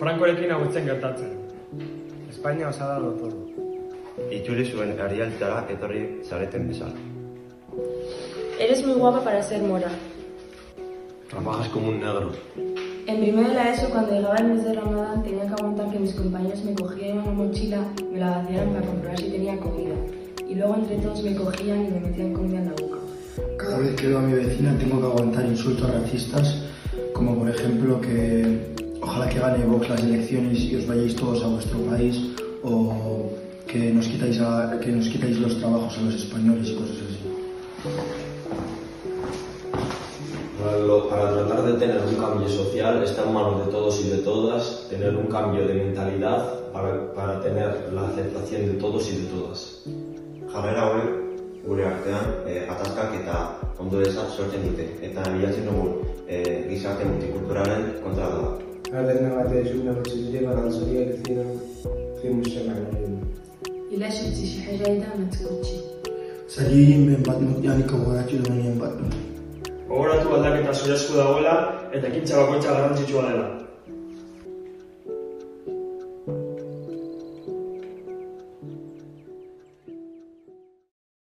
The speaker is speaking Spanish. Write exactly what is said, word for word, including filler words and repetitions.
Francorekin agurtzen gertatzen. Espainia osada lotu. Itzuli zuen herrialtara etorri zareten bezala. Eres muy guapa para ser mora. Trabajas como un negro. En primero de la ESO, cuando llegaba el mes de Ramadán, tenía que aguantar que mis compañeros me cogieran una mochila, me la vaciaran para comprobar si tenía comida. Y luego entre todos me cogían y me metían comida en la boca. Cada vez que veo a mi vecina tengo que aguantar insultos racistas, como por ejemplo que ojalá que gane Vox las elecciones y os vayáis todos a vuestro país, o que nos quitáis, a, que nos quitáis los trabajos a los españoles y cosas así. Para tratar de tener un cambio social está en manos de todos y de todas tener un cambio de mentalidad para, para tener la aceptación de todos y de todas. Javier Uriarte Atasca eta ondoeza sortzen dute eta bilatzen dugun gizarte multikulturalen kontra da. Ardezen batean gutxire balantzoriak ezin zimusean egin. Ilash utzi xerraida matzutzi. Salim bat mutianiko goratu nien bat. Gogoratu aldaketa zure esku dagoela eta ekintza bakoitza garrantzitsua dela.